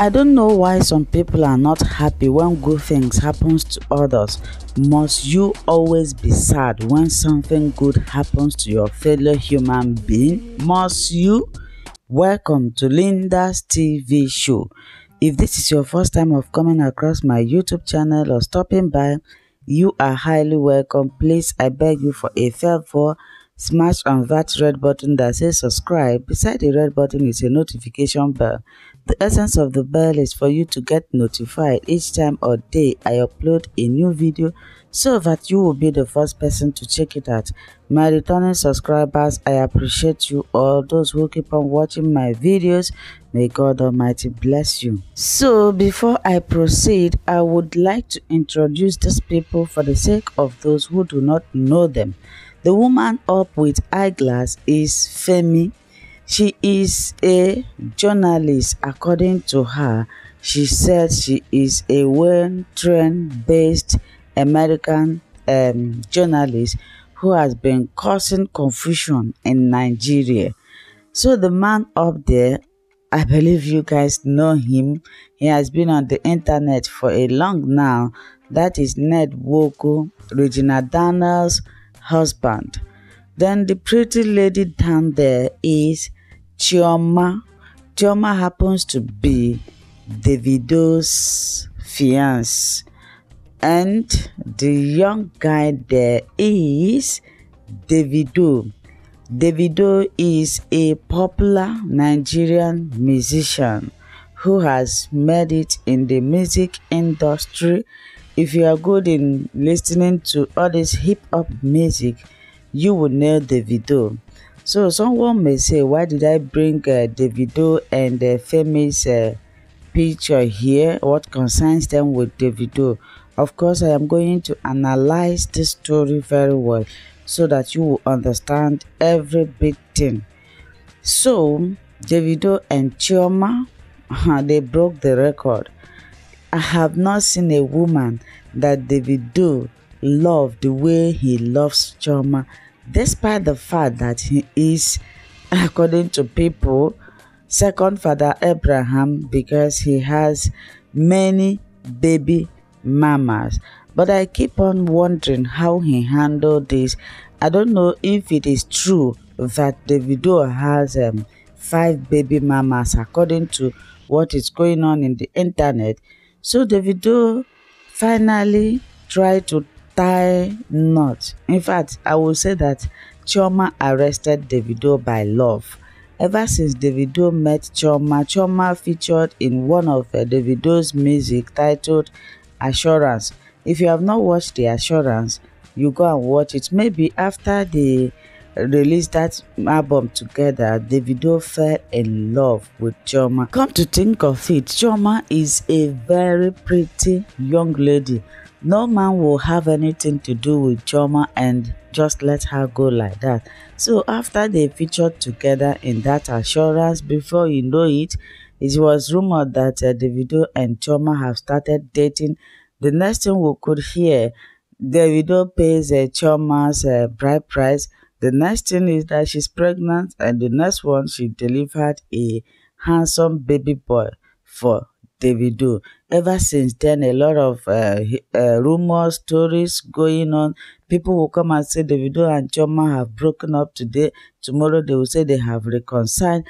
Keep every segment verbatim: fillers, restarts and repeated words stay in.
I don't know why some people are not happy when good things happens to others. Must you always be sad when something good happens to your fellow human being? Must you? Welcome to Linda's T V show. If this is your first time of coming across my YouTube channel or stopping by, you are highly welcome. Please, I beg you for a favor, smash on that red button that says subscribe. Beside the red button is a notification bell. The essence of the bell is for you to get notified each time or day I upload a new video so that you will be the first person to check it out. My returning subscribers, I appreciate you all. Those who keep on watching my videos, may God Almighty bless you. So before I proceed, I would like to introduce these people for the sake of those who do not know them. The woman up with eyeglass is Femi. She is a journalist. According to her, she said she is a well-trained based American um, journalist who has been causing confusion in Nigeria. So the man up there, I believe you guys know him. He has been on the internet for a long now. That is Ned Nwoko, Regina Daniels' husband. Then the pretty lady down there is Chioma. Chioma happens to be Davido's fiance, and the young guy there is Davido. Davido is a popular Nigerian musician who has made it in the music industry. If you are good in listening to all this hip-hop music, you will know Davido. So someone may say, why did I bring uh, Davido and the uh, famous uh, picture here? What concerns them with Davido? Of course, I am going to analyze this story very well so that you will understand every big thing. So Davido and Chioma, they broke the record. I have not seen a woman that Davido love the way he loves Chioma, despite the fact that he is, according to people, second father Abraham, because he has many baby mamas. But I keep on wondering how he handled this. I don't know if it is true that Davido has um, five baby mamas, according to what is going on in the internet. So Davido finally tried to tie knot. In fact, I will say that Chioma arrested Davido by love. Ever since Davido met Chioma, Chioma featured in one of uh, Davido's music titled Assurance. If you have not watched the Assurance, you go and watch it. Maybe after they released that album together, Davido fell in love with Chioma. Come to think of it, Chioma is a very pretty young lady. No man will have anything to do with Chioma and just let her go like that. So after they featured together in that Assurance, before you know it, it was rumored that uh, Davido and Chioma have started dating. The next thing we could hear, Davido pays uh, Chioma's uh, bride price. The next thing is that she's pregnant, and the next one, she delivered a handsome baby boy for Davido. Ever since then, a lot of uh, uh, rumors, stories going on. People will come and say Davido and Chioma have broken up today. Tomorrow they will say they have reconciled.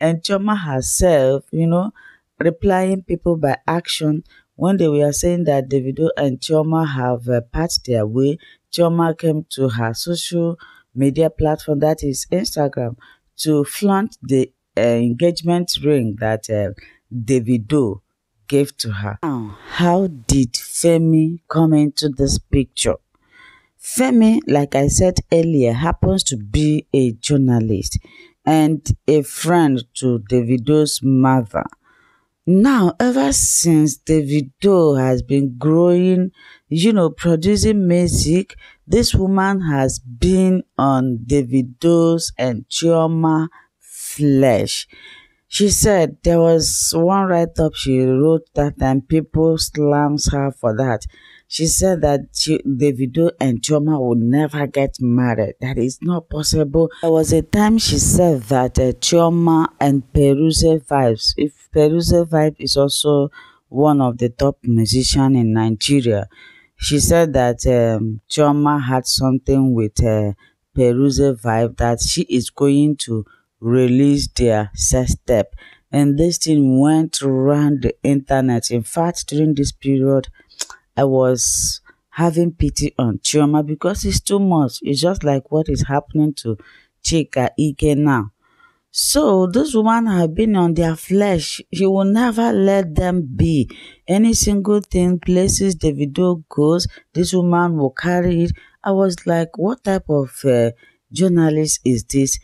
And Chioma herself, you know, replying people by action. One day we are saying that Davido and Chioma have uh, parted their way. Chioma came to her social media platform, that is Instagram, to flaunt the uh, engagement ring that Uh, Davido gave to her. Now, how did Femi come into this picture? Femi, like I said earlier, happens to be a journalist and a friend to Davido's mother. Now, ever since Davido has been growing, you know, producing music, this woman has been on Davido's and Chioma flesh. She said there was one write-up she wrote that, and people slams her for that. She said that she, Davido and Chioma would never get married. That is not possible. There was a time she said that uh, Chioma and Peruzzi Vibes, if Peruzzi Vibes is also one of the top musicians in Nigeria, she said that um, Chioma had something with uh, Peruzzi Vibes, that she is going to release their sextape. And this thing went around the internet. In fact, during this period, I was having pity on Chioma because it's too much. It's just like what is happening to Chika Ike now. So this woman has been on their flesh. She will never let them be. Any single thing, places the video goes, this woman will carry it. I was like, what type of uh, journalist is this?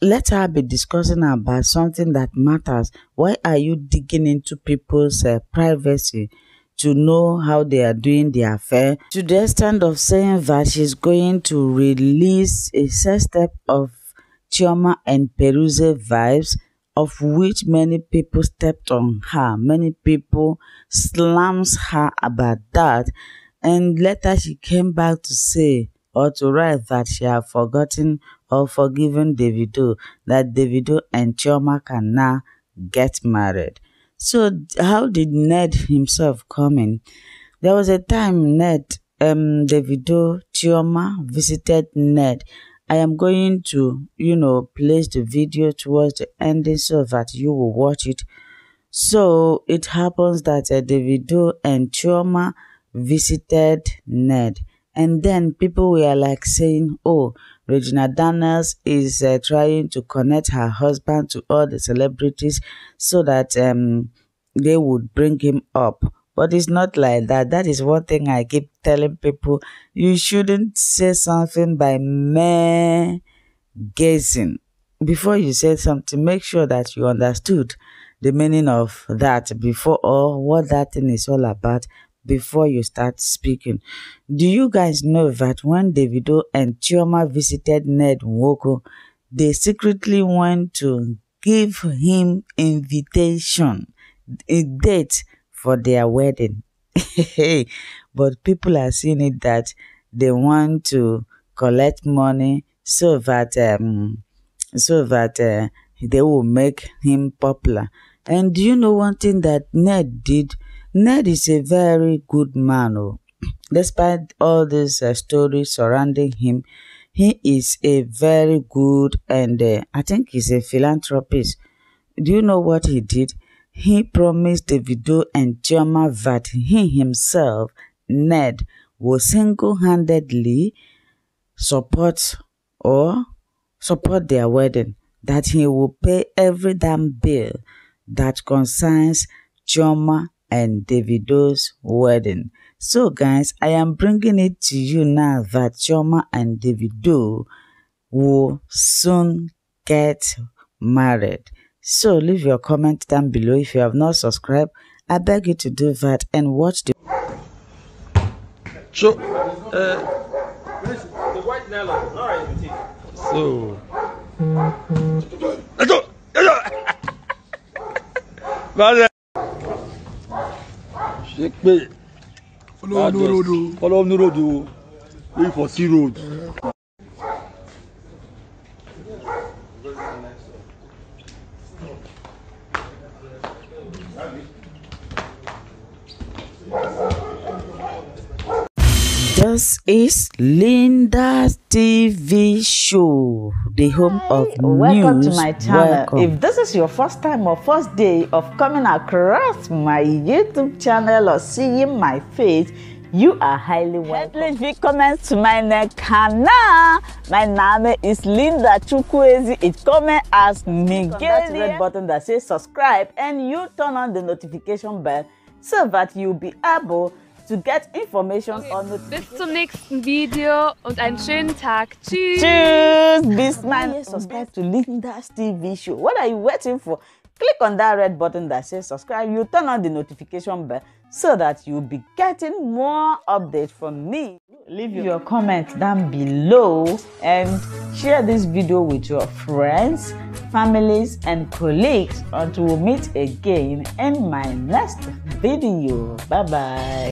Let her be discussing about something that matters. Why are you digging into people's uh, privacy to know how they are doing their affair, to the extent of saying that she's going to release a sextape of Chioma and Peruzzi Vibes, of which many people stepped on her, many people slams her about that, and later she came back to say or to write that she had forgotten or forgiven Davido, that Davido and Chioma can now get married. So how did Ned himself come in? There was a time Ned, um, Davido, Chioma visited Ned. I am going to, you know, place the video towards the ending so that you will watch it. So it happens that uh, Davido and Chioma visited Ned. And then people were like saying, oh, Regina Daniels is uh, trying to connect her husband to all the celebrities so that um, they would bring him up. But it's not like that. That is one thing I keep telling people. You shouldn't say something by mere guessing. Before you say something, make sure that you understood the meaning of that before, or what that thing is all about, before you start speaking. Do you guys know that when Davido and Chioma visited Ned Nwoko, they secretly went to give him invitation, a date for their wedding? But people are seeing it that they want to collect money so that um, so that uh, they will make him popular. And do you know one thing that Ned did? Ned is a very good man. Oh. Despite all these uh, stories surrounding him, he is a very good and uh, I think he's a philanthropist. Do you know what he did? He promised Davido and Chioma that he himself, Ned, will single-handedly support or support their wedding, that he will pay every damn bill that concerns Chioma and Davido's wedding. So guys, I am bringing it to you now that Chioma and Davido will soon get married. So leave your comment down below. If you have not subscribed, I beg you to do that and watch the so uh, the white nylon. All right, so mm-hmm. Take me. Follow no road. Follow no road. Wait for sea road. This is Linda's T V show, the home of news. Welcome to my channel. Welcome. If this is your first time or first day of coming across my YouTube channel or seeing my face, you are highly welcome. Please comment to my canal. My name is Linda Chukwezi. It comes as Miguel. That red button that says subscribe, and you turn on the notification bell so that you'll be able to get information okay. on the Bis zum nächsten Video und einen schönen Tag. Tschüss. Tschüss. Bis man. Subscribe to Linda's T V show. What are you waiting for? Click on that red button that says subscribe. You turn on the notification bell so that you'll be getting more updates from me. Leave your comments down below and share this video with your friends, families, and colleagues until we meet again in my next video. Bye bye.